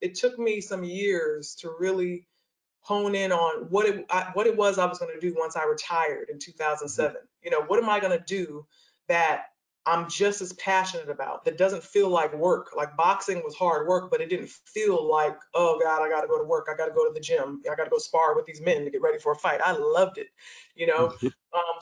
it took me some years to really hone in on what it was I was going to do once I retired in 2007. Mm-hmm. You know, what am I going to do that I'm just as passionate about, that doesn't feel like work? Like boxing was hard work, but it didn't feel like, oh God, I got to go to work. I got to go to the gym. I got to go spar with these men to get ready for a fight. I loved it, you know? Mm-hmm.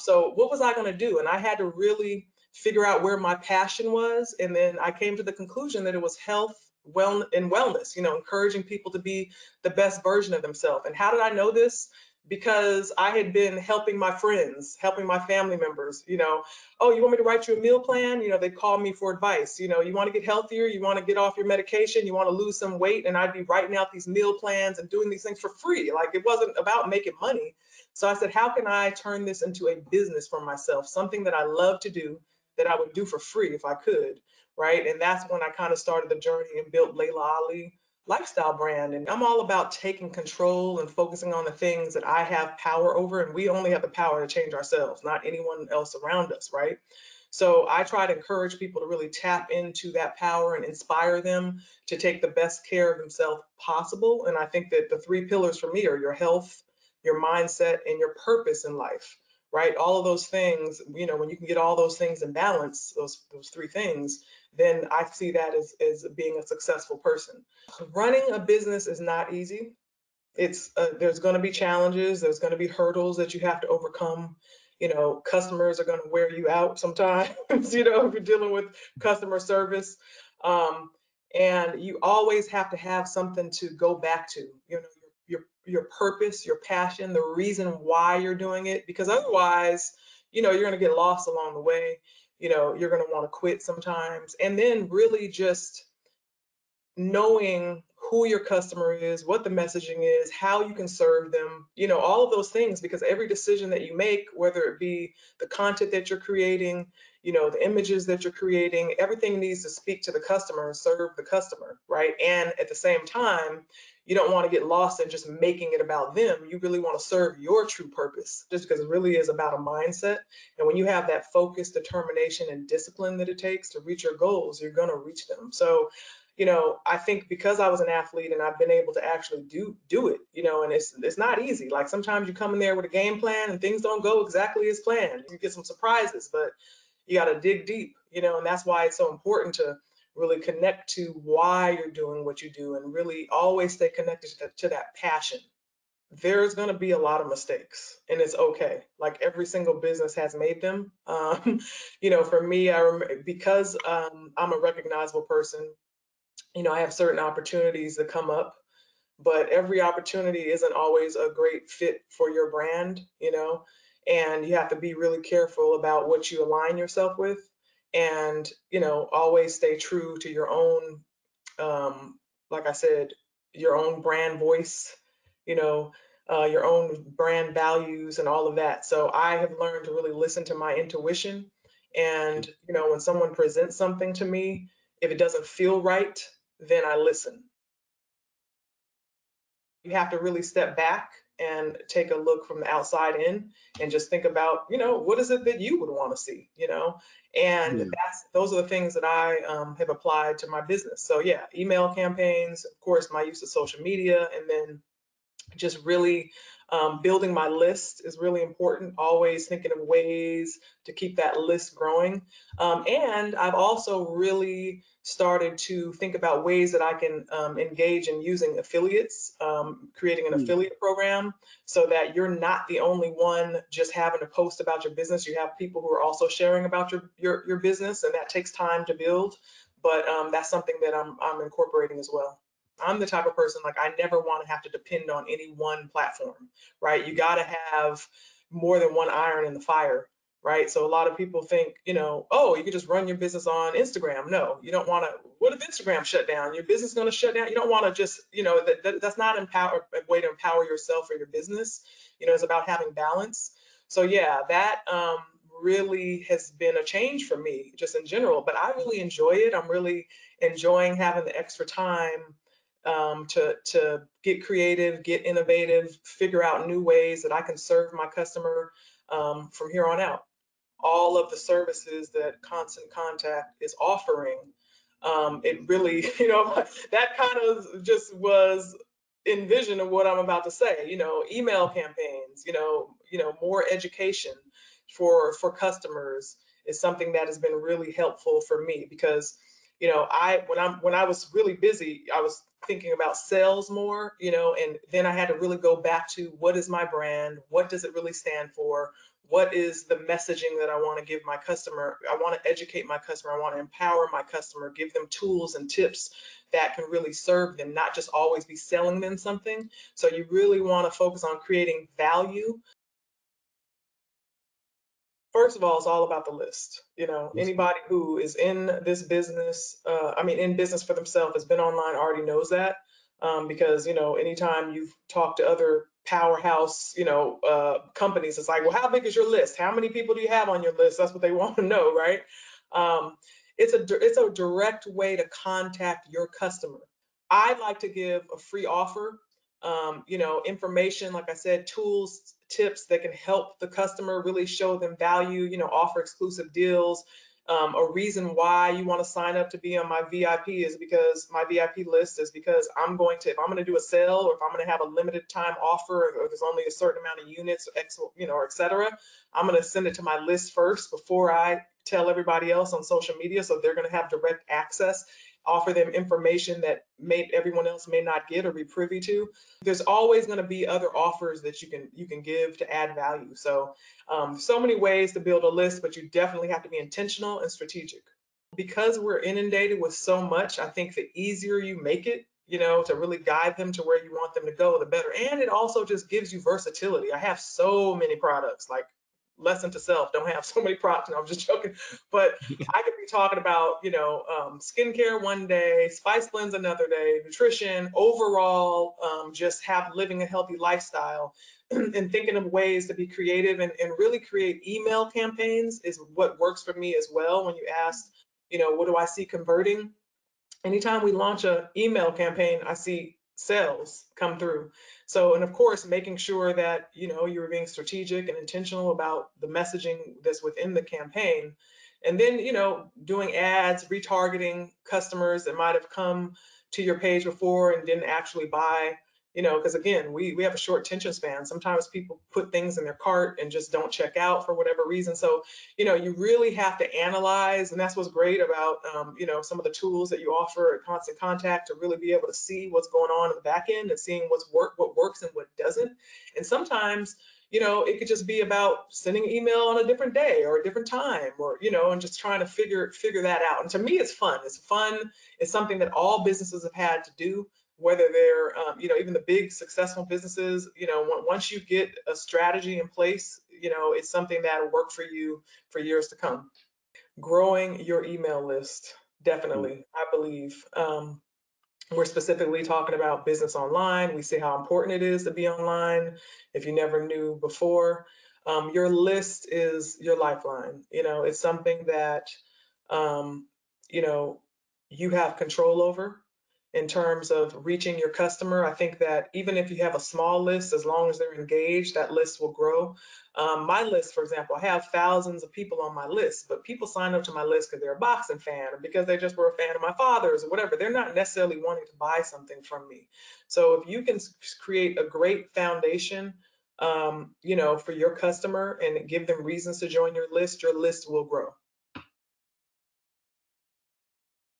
So what was I going to do? And I had to really figure out where my passion was. And then I came to the conclusion that it was health, wellness, you know, encouraging people to be the best version of themselves. And how did I know this? Because I had been helping my friends, helping my family members, you know, oh, you want me to write you a meal plan? You know, they call me for advice. You know, you want to get healthier, you want to get off your medication, you want to lose some weight. And I'd be writing out these meal plans and doing these things for free. Like, it wasn't about making money. So I said, how can I turn this into a business for myself? Something that I love to do, that I would do for free if I could, right? And that's when I kind of started the journey and built Laila Ali Lifestyle Brand. And I'm all about taking control and focusing on the things that I have power over, and we only have the power to change ourselves, not anyone else around us, right? So I try to encourage people to really tap into that power and inspire them to take the best care of themselves possible. And I think that the three pillars for me are your health, your mindset, and your purpose in life, right? All of those things, you know, when you can get all those things in balance, those three things, then I see that as being a successful person. Running a business is not easy. It's there's going to be challenges. There's going to be hurdles that you have to overcome. You know, customers are going to wear you out sometimes, you know, if you're dealing with customer service. And you always have to have something to go back to, you know, your purpose, your passion, the reason why you're doing it, because otherwise, you know, you're going to get lost along the way. You know, you're going to want to quit sometimes. And then really just knowing who your customer is, what the messaging is, how you can serve them, you know, all of those things, because every decision that you make, whether it be the content that you're creating, you know, the images that you're creating, everything needs to speak to the customer and serve the customer, right? And at the same time, you don't want to get lost in just making it about them. You really want to serve your true purpose, just because it really is about a mindset. And when you have that focus, determination, and discipline that it takes to reach your goals, you're going to reach them. So, you know, I think because I was an athlete and I've been able to actually do it, you know, and it's not easy. Like sometimes you come in there with a game plan and things don't go exactly as planned. You get some surprises, but you got to dig deep, you know, and that's why it's so important to really connect to why you're doing what you do and really always stay connected to that passion. There's going to be a lot of mistakes, and it's okay. Like every single business has made them. You know, for me, because I'm a recognizable person, you know, I have certain opportunities that come up, but every opportunity isn't always a great fit for your brand, you know, and you have to be really careful about what you align yourself with. And, you know, always stay true to your own, like I said, your own brand voice, you know, your own brand values and all of that. So I have learned to really listen to my intuition. And, you know, when someone presents something to me, if it doesn't feel right, then I listen. You have to really step back and take a look from the outside in and just think about, you know, what is it that you would want to see, you know? And those are the things that I have applied to my business. So yeah, email campaigns, of course, my use of social media, and then just really building my list is really important. Always thinking of ways to keep that list growing. And I've also really started to think about ways that I can engage in using affiliates, creating an affiliate program so that you're not the only one just having to post about your business. You have people who are also sharing about your business, and that takes time to build. But that's something that I'm incorporating as well. I'm the type of person, like, I never want to have to depend on any one platform, right? You got to have more than one iron in the fire, right? So a lot of people think, you know, oh, you can just run your business on Instagram. No, you don't want to. What if Instagram shut down? Your business is going to shut down. You don't want to just, you know, that's not a way to empower yourself or your business. You know, it's about having balance. So yeah, that really has been a change for me just in general, but I really enjoy it. I'm really enjoying having the extra time to get creative, get innovative, figure out new ways that I can serve my customer from here on out. All of the services that Constant Contact is offering It really, that kind of just was envision of what I'm about to say. Email campaigns, more education for customers is something that has been really helpful for me, because when I was really busy, I was thinking about sales more, and then I had to really go back to what is my brand, what does it really stand for, what is the messaging that I want to give my customer. I want to educate my customer, I want to empower my customer, give them tools and tips that can really serve them, not just always be selling them something. So you really want to focus on creating value. First of all, it's all about the list. Anybody who is in this business, in business for themselves, has been online already knows that, because, anytime you've talked to other powerhouse, companies, it's like, well, how big is your list? How many people do you have on your list? That's what they want to know, right? It's a direct way to contact your customer. I like to give a free offer, information, like I said, tools, tips that can help the customer, really show them value, offer exclusive deals. A reason why you want to sign up to be on my VIP is because my VIP list is because if I'm going to do a sale, or if I'm going to have a limited time offer, or there's only a certain amount of units, et cetera, I'm going to send it to my list first before I tell everybody else on social media. So they're going to have direct access, offer them information that everyone else may not get or be privy to. There's always going to be other offers that you can give to add value. So so many ways to build a list, but you definitely have to be intentional and strategic. Because we're inundated with so much, I think the easier you make it, to really guide them to where you want them to go, the better. And it also just gives you versatility. I have so many products, like lesson to self, don't have so many props, and I'm just joking, but I could be talking about skincare one day, spice blends another day, nutrition, overall just living a healthy lifestyle, and thinking of ways to be creative and really create email campaigns is what works for me as well. When you asked what do I see converting, anytime we launch an email campaign, I see sales come through. So, and of course, making sure that you're being strategic and intentional about the messaging that's within the campaign, and then doing ads, retargeting customers that might have come to your page before and didn't actually buy, because again, we have a short attention span. Sometimes people put things in their cart and just don't check out for whatever reason. So you really have to analyze, and that's what's great about some of the tools that you offer at Constant Contact, to really be able to see what's going on in the back end and seeing what works and what doesn't. And sometimes it could just be about sending an email on a different day or a different time, or, and just trying to figure that out. And to me, it's fun. It's fun. It's something that all businesses have had to do, whether they're, even the big successful businesses. Once you get a strategy in place, it's something that'll work for you for years to come. Growing your email list, definitely, I believe. We're specifically talking about business online. We see how important it is to be online, if you never knew before. Your list is your lifeline. It's something that, you have control over in terms of reaching your customer. I think that even if you have a small list, as long as they're engaged, that list will grow. My list, for example, I have thousands of people on my list, but people sign up to my list because they're a boxing fan, or because they just were a fan of my father's, or whatever. They're not necessarily wanting to buy something from me. So if you can create a great foundation, for your customer, and give them reasons to join your list will grow.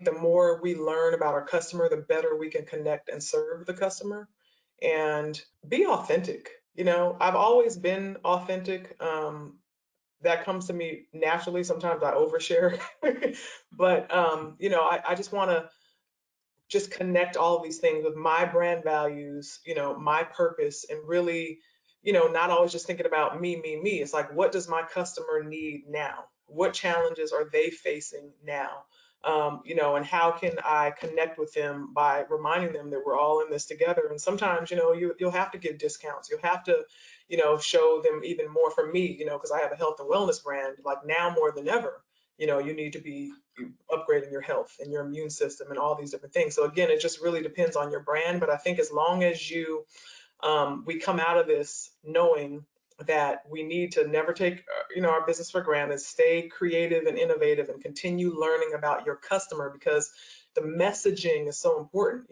The more we learn about our customer, the better we can connect and serve the customer, and be authentic. I've always been authentic. That comes to me naturally. Sometimes I overshare, but I just want to connect all these things with my brand values, my purpose, and really, not always just thinking about me, me, me. It's like, what does my customer need now? What challenges are they facing now? And how can I connect with them by reminding them that we're all in this together? And sometimes, you'll have to give discounts. You'll have to, show them even more. For me, because I have a health and wellness brand, like now more than ever, you need to be upgrading your health and your immune system and all these different things. So again, it just really depends on your brand. But I think as long as we come out of this knowing that we need to never take our business for granted, stay creative and innovative, and continue learning about your customer, because the messaging is so important.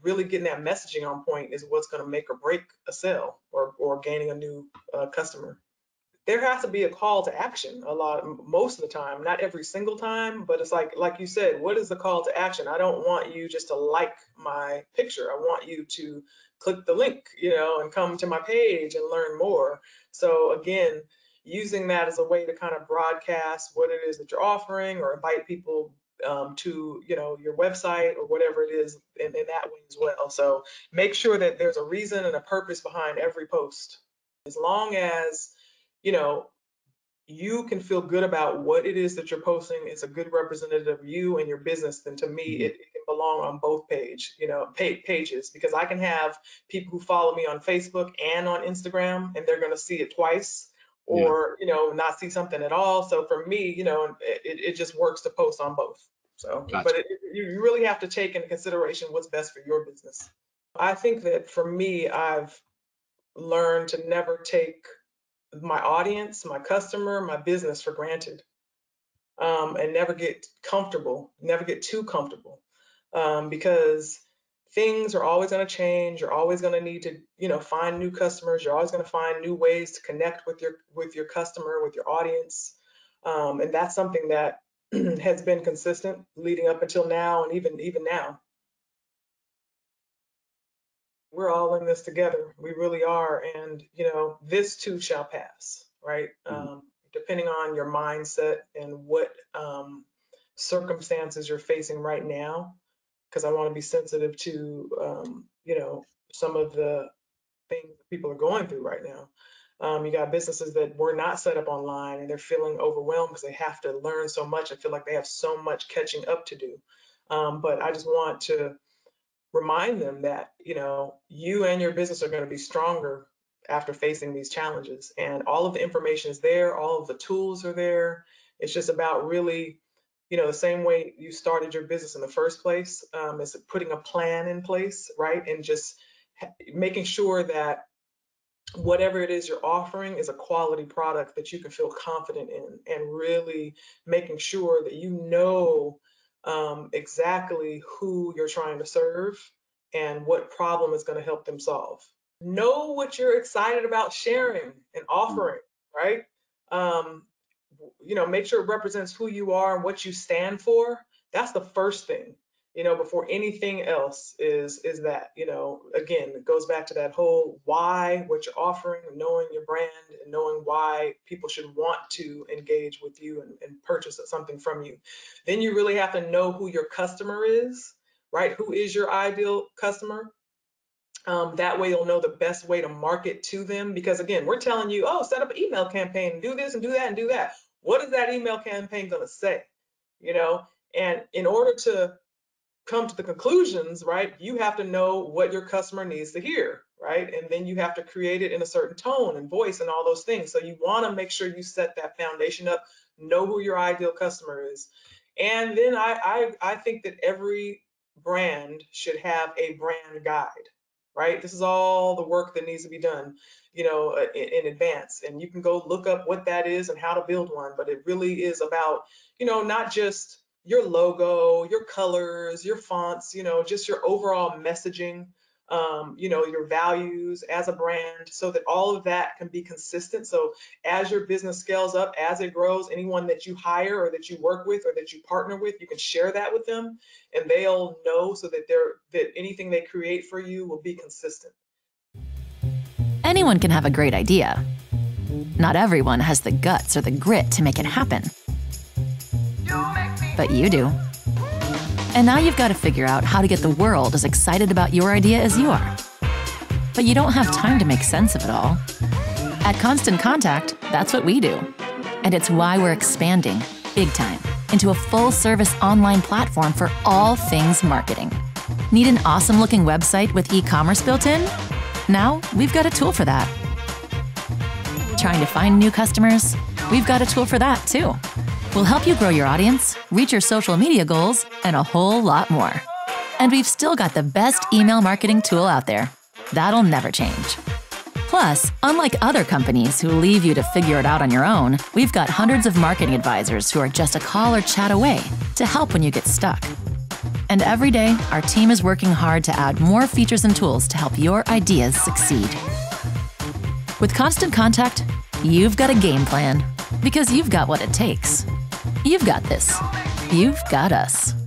Really getting that messaging on point is what's going to make or break a sale or gaining a new customer. There has to be a call to action most of the time, not every single time, but it's like you said, what is the call to action? I don't want you just to like my picture. I want you to click the link, and come to my page and learn more. So again, using that as a way to kind of broadcast what it is that you're offering, or invite people to your website or whatever it is in that way as well. So make sure that there's a reason and a purpose behind every post. As long as you can feel good about what it is that you're posting, it's a good representative of you and your business, then to me it can belong on both pages, because I can have people who follow me on Facebook and on Instagram, and they're going to see it twice. Or, not see something at all. So for me, it just works to post on both. So, gotcha. But you really have to take into consideration what's best for your business. I think that for me, I've learned to never take my audience, my customer, my business for granted, and never get comfortable, never get too comfortable, because things are always going to change. You're always going to need to, find new customers. You're always going to find new ways to connect with your customer, with your audience. And that's something that has been consistent leading up until now, and even now. We're all in this together. We really are. And, this too shall pass, right? Depending on your mindset and what circumstances you're facing right now, because I want to be sensitive to, some of the things that people are going through right now. You got businesses that were not set up online, and they're feeling overwhelmed because they have to learn so much and feel like they have so much catching up to do. But I just want to remind them that, you and your business are going to be stronger after facing these challenges. And all of the information is there. All of the tools are there. It's just about really, the same way you started your business in the first place, is putting a plan in place, right? And just making sure that whatever it is you're offering is a quality product that you can feel confident in, and really making sure that exactly who you're trying to serve and what problem is going to help them solve. Know what you're excited about sharing and offering, right? Make sure it represents who you are and what you stand for. That's the first thing, before anything else is that, again, it goes back to that whole why, what you're offering, knowing your brand, and knowing why people should want to engage with you and purchase something from you. Then you really have to know who your customer is, right? Who is your ideal customer? That way you'll know the best way to market to them, because again, we're telling you, set up an email campaign and do this and do that and do that. What is that email campaign going to say? And in order to come to the conclusions, right, you have to know what your customer needs to hear, right? And then you have to create it in a certain tone and voice and all those things. So you want to make sure you set that foundation up, know who your ideal customer is. And then I think that every brand should have a brand guide. Right? This is all the work that needs to be done, in advance. And you can go look up what that is and how to build one. But it really is about, not just your logo, your colors, your fonts, just your overall messaging, your values as a brand, so that all of that can be consistent. So as your business scales up, as it grows, anyone that you hire or that you work with or that you partner with, you can share that with them, and they'll know, so that that anything they create for you will be consistent. Anyone can have a great idea. Not everyone has the guts or the grit to make it happen. But you do. And now you've got to figure out how to get the world as excited about your idea as you are. But you don't have time to make sense of it all. At Constant Contact, that's what we do. And it's why we're expanding, big time, into a full-service online platform for all things marketing. Need an awesome-looking website with e-commerce built in? Now we've got a tool for that. Trying to find new customers? We've got a tool for that, too. We'll help you grow your audience, reach your social media goals, and a whole lot more. And we've still got the best email marketing tool out there. That'll never change. Plus, unlike other companies who leave you to figure it out on your own, we've got hundreds of marketing advisors who are just a call or chat away to help when you get stuck. And every day, our team is working hard to add more features and tools to help your ideas succeed. With Constant Contact, you've got a game plan because you've got what it takes. You've got this. You've got us.